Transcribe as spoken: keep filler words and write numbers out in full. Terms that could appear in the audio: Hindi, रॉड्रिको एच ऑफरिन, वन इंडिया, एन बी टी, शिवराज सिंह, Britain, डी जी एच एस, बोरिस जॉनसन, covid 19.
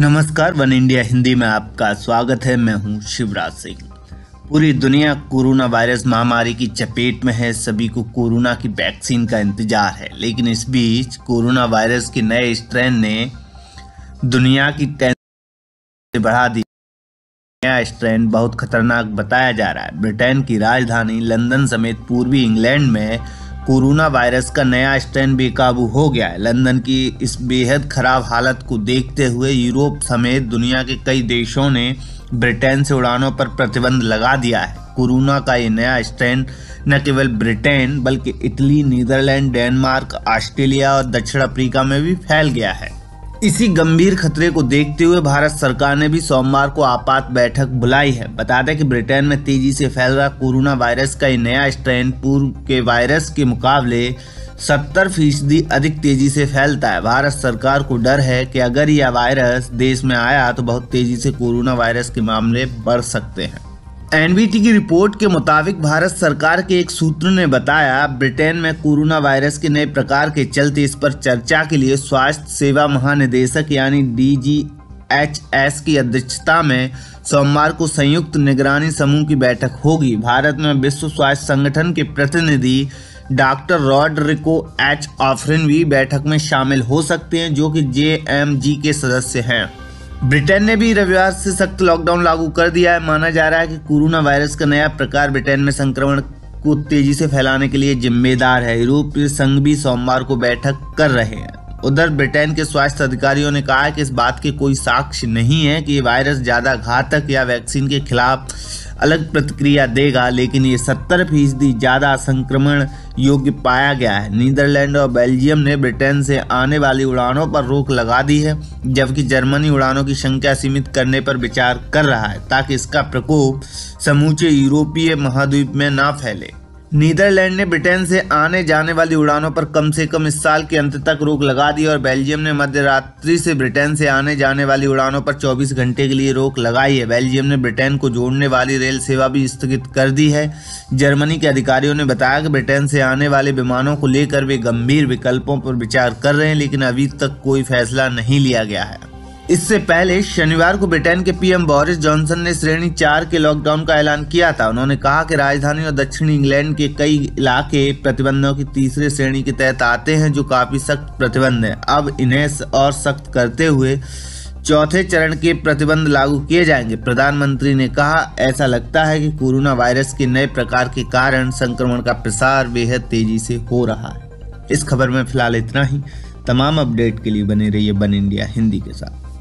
नमस्कार, वन इंडिया Hindi में आपका स्वागत है। मैं हूं शिवराज सिंह। पूरी दुनिया कोरोना वायरस महामारी की चपेट में है। सभी को कोरोना की वैक्सीन का इंतजार है, लेकिन इस बीच कोरोना वायरस के नए स्ट्रेन ने दुनिया की टेंशन बढ़ा दी। नया स्ट्रेन बहुत खतरनाक बताया जा रहा है। ब्रिटेन की राजधानी लंदन समेत पूर्वी इंग्लैंड में कोरोना वायरस का नया स्ट्रेन बेकाबू हो गया है। लंदन की इस बेहद खराब हालत को देखते हुए यूरोप समेत दुनिया के कई देशों ने ब्रिटेन से उड़ानों पर प्रतिबंध लगा दिया है। कोरोना का ये नया स्ट्रेन न केवल ब्रिटेन बल्कि इटली, नीदरलैंड, डेनमार्क, ऑस्ट्रेलिया और दक्षिण अफ्रीका में भी फैल गया है। इसी गंभीर खतरे को देखते हुए भारत सरकार ने भी सोमवार को आपात बैठक बुलाई है। बता दें कि ब्रिटेन में तेजी से फैल रहा कोरोना वायरस का यह नया स्ट्रेन पूर्व के वायरस के मुकाबले सत्तर फीसदी अधिक तेजी से फैलता है। भारत सरकार को डर है कि अगर यह वायरस देश में आया तो बहुत तेजी से कोरोना वायरस के मामले बढ़ सकते हैं। एन बी टी की रिपोर्ट के मुताबिक भारत सरकार के एक सूत्र ने बताया, ब्रिटेन में कोरोना वायरस के नए प्रकार के चलते इस पर चर्चा के लिए स्वास्थ्य सेवा महानिदेशक यानी डी जी एच एस की अध्यक्षता में सोमवार को संयुक्त निगरानी समूह की बैठक होगी। भारत में विश्व स्वास्थ्य संगठन के प्रतिनिधि डॉक्टर रॉड्रिको एच ऑफरिन भी बैठक में शामिल हो सकते हैं, जो कि जे एम जे के सदस्य हैं। ब्रिटेन ने भी रविवार से सख्त लॉकडाउन लागू कर दिया है। माना जा रहा है कि कोरोना वायरस का नया प्रकार ब्रिटेन में संक्रमण को तेजी से फैलाने के लिए जिम्मेदार है। यूरोपीय संघ भी सोमवार को बैठक कर रहे हैं। उधर ब्रिटेन के स्वास्थ्य अधिकारियों ने कहा कि इस बात के कोई साक्ष्य नहीं है कि ये वायरस ज़्यादा घातक या वैक्सीन के खिलाफ अलग प्रतिक्रिया देगा, लेकिन ये सत्तर फीसदी ज़्यादा संक्रमण योग्य पाया गया है। नीदरलैंड और बेल्जियम ने ब्रिटेन से आने वाली उड़ानों पर रोक लगा दी है, जबकि जर्मनी उड़ानों की संख्या सीमित करने पर विचार कर रहा है ताकि इसका प्रकोप समूचे यूरोपीय महाद्वीप में ना फैले। नीदरलैंड ने ब्रिटेन से आने जाने वाली उड़ानों पर कम से कम इस साल के अंत तक रोक लगा दी और बेल्जियम ने मध्यरात्रि से ब्रिटेन से आने जाने वाली उड़ानों पर चौबीस घंटे के लिए रोक लगाई है। बेल्जियम ने ब्रिटेन को जोड़ने वाली रेल सेवा भी स्थगित कर दी है। जर्मनी के अधिकारियों ने बताया कि ब्रिटेन से आने वाले विमानों को लेकर वे गंभीर विकल्पों पर विचार कर रहे हैं, लेकिन अभी तक कोई फैसला नहीं लिया गया है। इससे पहले शनिवार को ब्रिटेन के पी एम बोरिस जॉनसन ने श्रेणी चार के लॉकडाउन का ऐलान किया था। उन्होंने कहा कि राजधानी और दक्षिण इंग्लैंड के कई इलाके प्रतिबंधों की तीसरे श्रेणी के तहत आते हैं, जो काफ़ी सख्त प्रतिबंध हैं। अब इन्हें और सख्त करते हुए चौथे चरण के प्रतिबंध लागू किए जाएंगे। प्रधानमंत्री ने कहा, ऐसा लगता है कि कोरोना वायरस के नए प्रकार के कारण संक्रमण का प्रसार बेहद तेजी से हो रहा है। इस खबर में फिलहाल इतना ही। तमाम अपडेट के लिए बने रहिए वन इंडिया हिंदी के साथ।